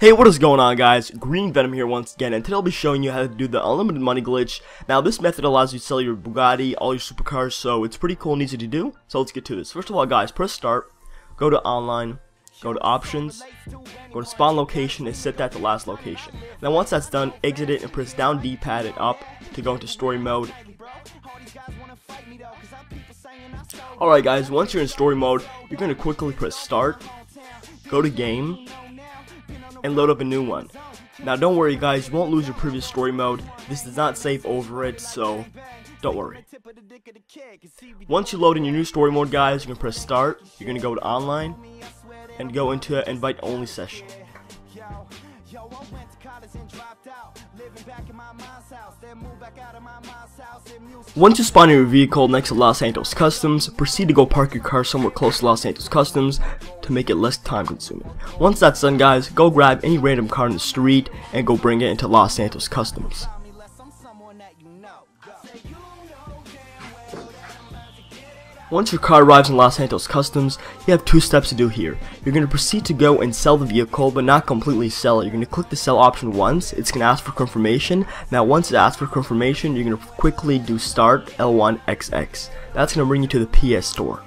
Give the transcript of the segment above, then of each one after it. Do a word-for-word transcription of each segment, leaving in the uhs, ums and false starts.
Hey, what is going on, guys? Green Venom here once again, and today I'll be showing you how to do the unlimited money glitch. Now, this method allows you to sell your Bugatti, all your supercars, so it's pretty cool and easy to do. So let's get to this. First of all, guys, press start, go to online, go to options, go to spawn location, and set that to last location. Now, once that's done, exit it and press down D-pad and up to go into story mode. Alright, guys, once you're in story mode, you're going to quickly press start, go to game, and load up a new one. Now don't worry, guys, you won't lose your previous story mode. This does not save over it, so don't worry. Once you load in your new story mode, guys, you're gonna press start, you're gonna go to online, and go into an invite only session. Once you spawn your vehicle next to Los Santos Customs, proceed to go park your car somewhere close to Los Santos Customs to make it less time consuming. Once that's done, guys, go grab any random car in the street and go bring it into Los Santos Customs. Once your car arrives in Los Santos Customs, you have two steps to do here. You're going to proceed to go and sell the vehicle, but not completely sell it. You're going to click the sell option once. It's going to ask for confirmation. Now once it asks for confirmation, you're going to quickly do start L one X X. That's going to bring you to the P S Store.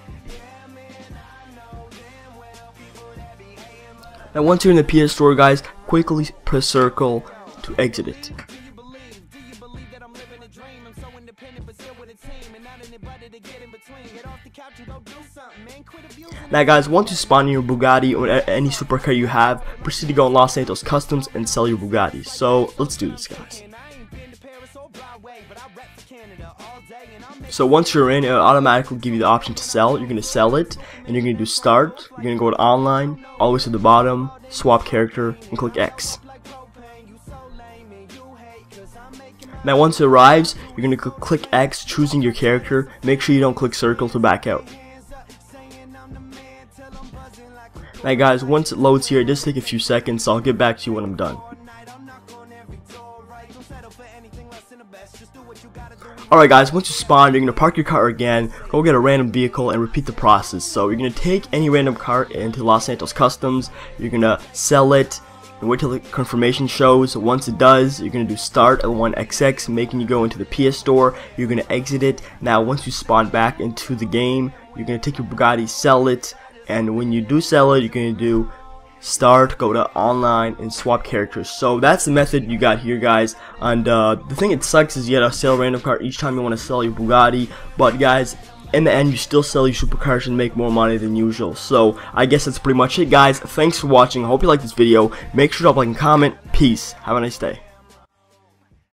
Now once you're in the P S Store, guys, quickly press circle to exit it. Now, guys, once you spawn your Bugatti or any supercar you have, proceed to go in Los Santos Customs and sell your Bugatti. So let's do this, guys. So once you're in, it automatically give you the option to sell. You're gonna sell it, and you're gonna do start. You're gonna go to online, all the way to the bottom, swap character, and click X. Now once it arrives, you're going to click X, choosing your character. Make sure you don't click circle to back out. Now guys, once it loads here, it does take a few seconds, so I'll get back to you when I'm done. Alright guys, once you spawn, you're going to park your car again, go get a random vehicle, and repeat the process. So you're going to take any random car into Los Santos Customs, you're going to sell it, and wait till the confirmation shows. Once it does, you're going to do start L one X X, making you go into the P S Store. You're going to exit it. Now once you spawn back into the game, you're going to take your Bugatti, sell it, and when you do sell it, you're going to do start, go to online, and swap characters. So that's the method you got here, guys, and uh, the thing that sucks is you gotta sell a random car each time you want to sell your Bugatti, but guys, in the end, you still sell your supercars and make more money than usual. So I guess that's pretty much it, guys. Thanks for watching. I hope you liked this video. Make sure to like and comment. Peace. Have a nice day.